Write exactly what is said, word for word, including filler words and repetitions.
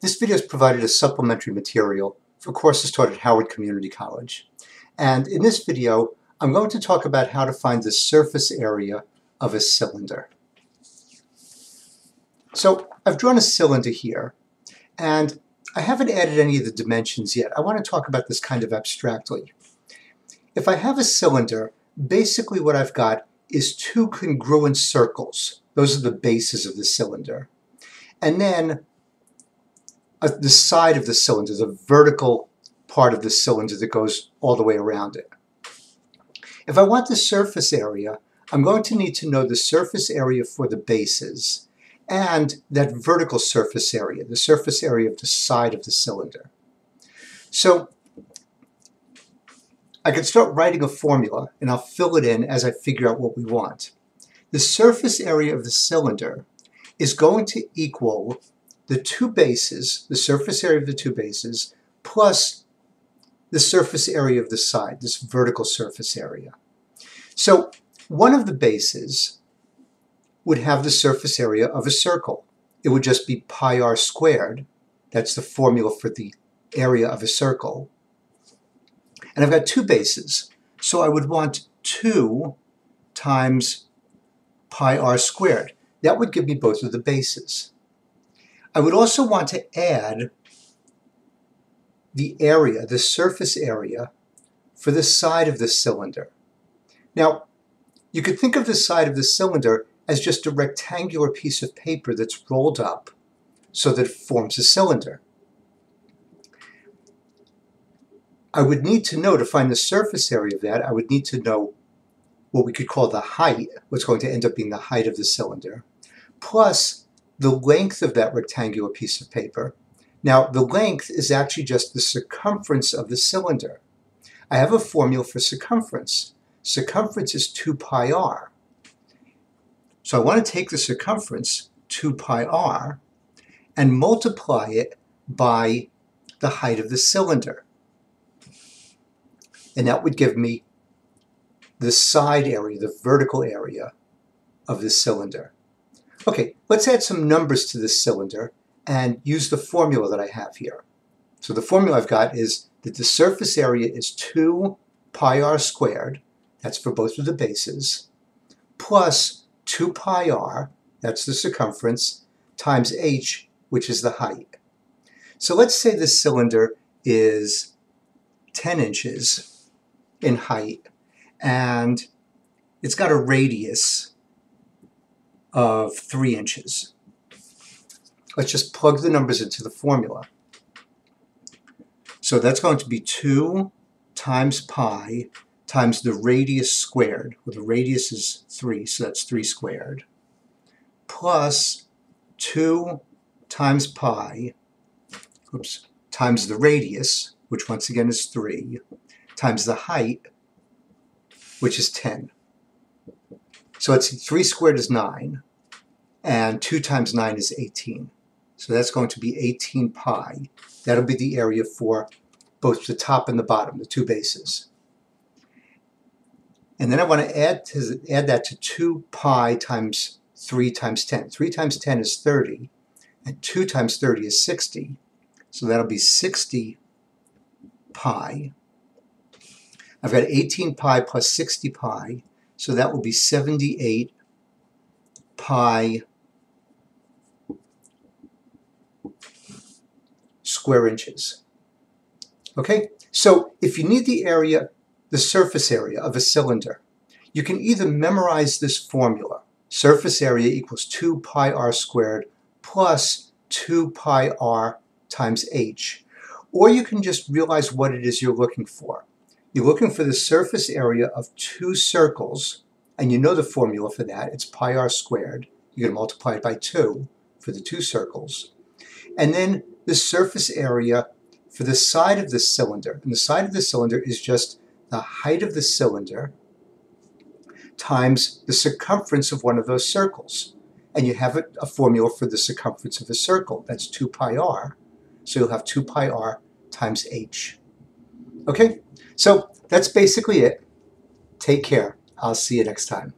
This video is provided as supplementary material for courses taught at Howard Community College. And in this video, I'm going to talk about how to find the surface area of a cylinder. So I've drawn a cylinder here, and I haven't added any of the dimensions yet. I want to talk about this kind of abstractly. If I have a cylinder, basically what I've got is two congruent circles. Those are the bases of the cylinder. And then uh, the side of the cylinder, the vertical part of the cylinder that goes all the way around it. If I want the surface area, I'm going to need to know the surface area for the bases and that vertical surface area, the surface area of the side of the cylinder. So I can start writing a formula, and I'll fill it in as I figure out what we want. The surface area of the cylinder is going to equal the two bases, the surface area of the two bases, plus the surface area of the side, this vertical surface area. So one of the bases would have the surface area of a circle. It would just be pi r squared. That's the formula for the area of a circle. And I've got two bases, so I would want two times pi r squared. That would give me both of the bases. I would also want to add the area, the surface area, for the side of the cylinder. Now, you could think of the side of the cylinder as just a rectangular piece of paper that's rolled up so that it forms a cylinder. I would need to know, to find the surface area of that, I would need to know what we could call the height, what's going to end up being the height of the cylinder, plus the length of that rectangular piece of paper. Now, the length is actually just the circumference of the cylinder. I have a formula for circumference. Circumference is two pi r. So I want to take the circumference, two pi r, and multiply it by the height of the cylinder. And that would give me the side area, the vertical area of the cylinder. Okay, let's add some numbers to this cylinder and use the formula that I have here. So the formula I've got is that the surface area is two pi r squared, that's for both of the bases, plus two pi r, that's the circumference, times h, which is the height. So let's say the cylinder is ten inches in height, and it's got a radius of three inches. Let's just plug the numbers into the formula. So that's going to be two times pi times the radius squared. Well, the radius is three, so that's three squared, plus two times pi, oops, times the radius, which once again is three, times the height, which is ten. So let's see, three squared is nine, and two times nine is eighteen. So that's going to be eighteen pi. That'll be the area for both the top and the bottom, the two bases. And then I want to add, to, add that to two pi times three times ten. three times ten is thirty, and two times thirty is sixty. So that'll be sixty pi. I've got eighteen pi plus sixty pi, so that will be seventy-eight pi square inches. Okay, so if you need the area, the surface area of a cylinder, you can either memorize this formula, surface area equals two pi r squared plus two pi r times h, or you can just realize what it is you're looking for. You're looking for the surface area of two circles, and you know the formula for that. It's pi r squared. You're going to multiply it by two for the two circles. And then the surface area for the side of the cylinder. And the side of the cylinder is just the height of the cylinder times the circumference of one of those circles. And you have a, a formula for the circumference of a circle. That's two pi r. So you'll have two pi r times h. Okay? So that's basically it. Take care. I'll see you next time.